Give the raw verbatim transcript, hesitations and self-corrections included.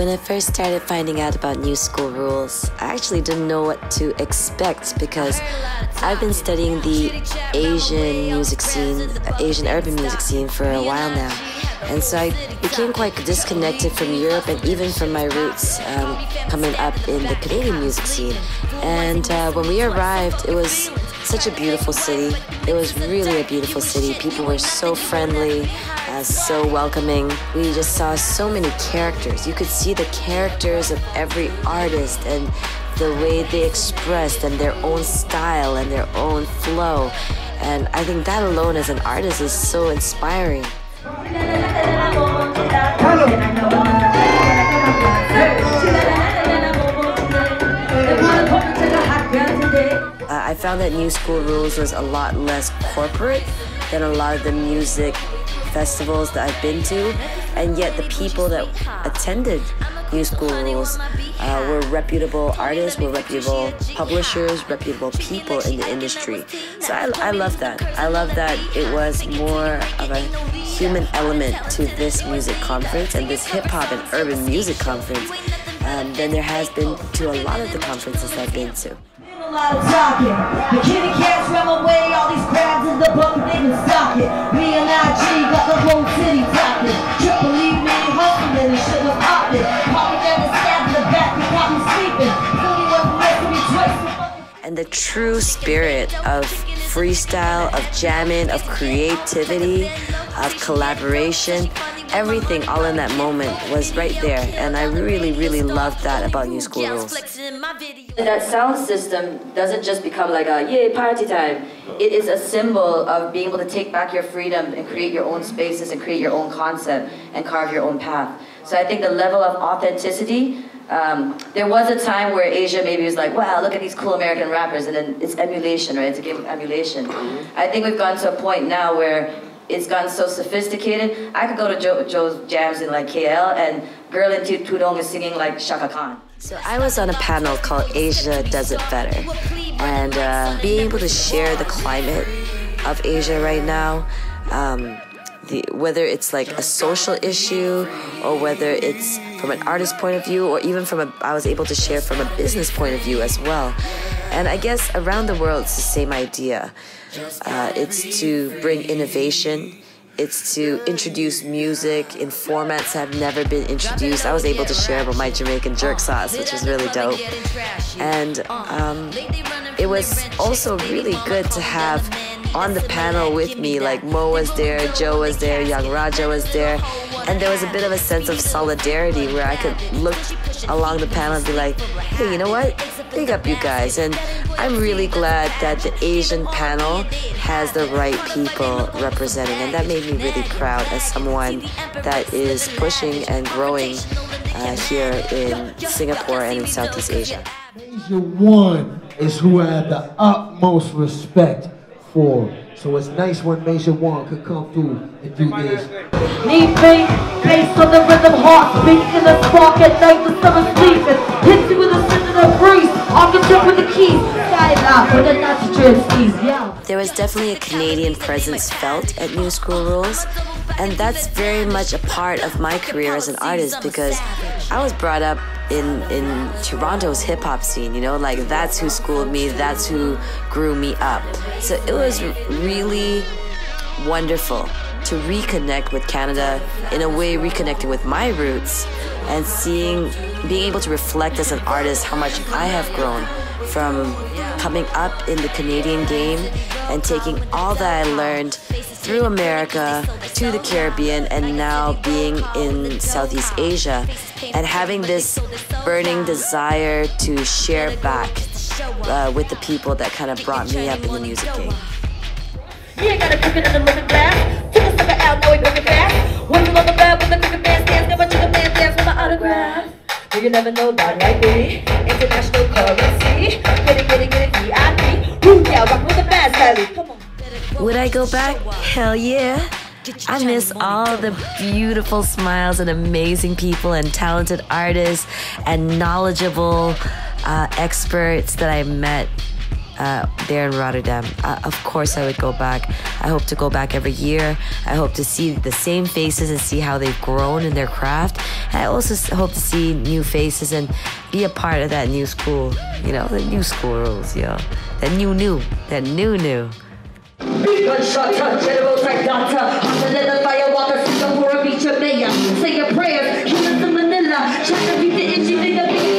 When I first started finding out about New Skool Rules, I actually didn't know what to expect because I've been studying the Asian music scene, Asian urban music scene for a while now. And so I became quite disconnected from Europe and even from my roots um, coming up in the Canadian music scene. And uh, when we arrived, it was such a beautiful city. It was really a beautiful city. People were so friendly, uh, so welcoming. We just saw so many characters. You could see the characters of every artist and the way they expressed and their own style and their own flow. And I think that alone as an artist is so inspiring. Uh, I found that New Skool Rules was a lot less corporate than a lot of the music festivals that I've been to, and yet the people that attended New Skool Rules uh, were reputable artists, were reputable publishers, reputable people in the industry. So I, I love that. I love that it was more of a human element to this music conference and this hip-hop and urban music conference um, than there has been to a lot of the conferences I've been to. A lot of talking. The kitty cats run away, all these crabs in the bucket, they can stock it. Me and I G got the whole city talking. Triple E man hustling, he should have popped it. Probably never stabbed in the back, he got me sleeping. Fully wasn't making me twist. And the true spirit of freestyle, of jamming, of creativity, of collaboration, everything all in that moment was right there, and I really, really loved that about New Skool Rules. That sound system doesn't just become like a, yay, party time. It is a symbol of being able to take back your freedom and create your own spaces and create your own concept and carve your own path. So I think the level of authenticity, um, there was a time where Asia maybe was like, wow, look at these cool American rappers, and then it's emulation, right? It's a game of emulation. I think we've gotten to a point now where it's gotten so sophisticated. I could go to Joe, Joe's jams in like K L and girl in Tudong is singing like Chaka Khan. So I was on a panel called Asia Does It Better. And uh, being able to share the climate of Asia right now, um, the, whether it's like a social issue or whether it's from an artist point of view or even from a, I was able to share from a business point of view as well. And I guess around the world it's the same idea. Uh, it's to bring innovation. It's to introduce music in formats that have never been introduced. I was able to share about my Jamaican jerk sauce, which was really dope. And um, it was also really good to have on the panel with me, like Mo was there, Joe was there, Yung Raja was there. And there was a bit of a sense of solidarity where I could look along the panel and be like, hey, you know what? Big up you guys. And I'm really glad that the Asian panel has the right people representing. And that made me really proud as someone that is pushing and growing uh, here in Singapore and in Southeast Asia. Masia One is who I have the utmost respect for. So it's nice when Masia One could come through and do this. Need faith, based on the rhythm, heart beats in the spark at night, the summer sleeping. Hits you with a scent of the breeze, I'll get up with the keys. There was definitely a Canadian presence felt at New Skool Rules, and that's very much a part of my career as an artist because I was brought up in, in Toronto's hip-hop scene, you know, like that's who schooled me, that's who grew me up. So it was really wonderful to reconnect with Canada, in a way reconnecting with my roots and seeing, being able to reflect as an artist how much I have grown from coming up in the Canadian game and taking all that I learned through America to the Caribbean and now being in Southeast Asia and having this burning desire to share back uh, with the people that kind of brought me up in the music game. You ain't gotta pick it up and look back. Took a sucker out, now we bring it back. When you on the bed with a chicken man stands, never chicken man stands with my autograph. Do you never know that, right, baby? International currency. Get it, get it, get it, V I P. Woo, yeah, rock with the bad style. Come on. Would I go back? Hell yeah. I miss all the beautiful smiles and amazing people and talented artists and knowledgeable uh, experts that I met uh, there in Rotterdam. Uh, of course I would go back. I hope to go back every year. I hope to see the same faces and see how they've grown in their craft. I also hope to see new faces and be a part of that new school, you know, the new school rules, you know, that new new, that new new. People shut up, generals like doctor, on the leather fire walkers, the war of each mayor. Say your prayers, keep us in Manila, try to beat the itchy nigga.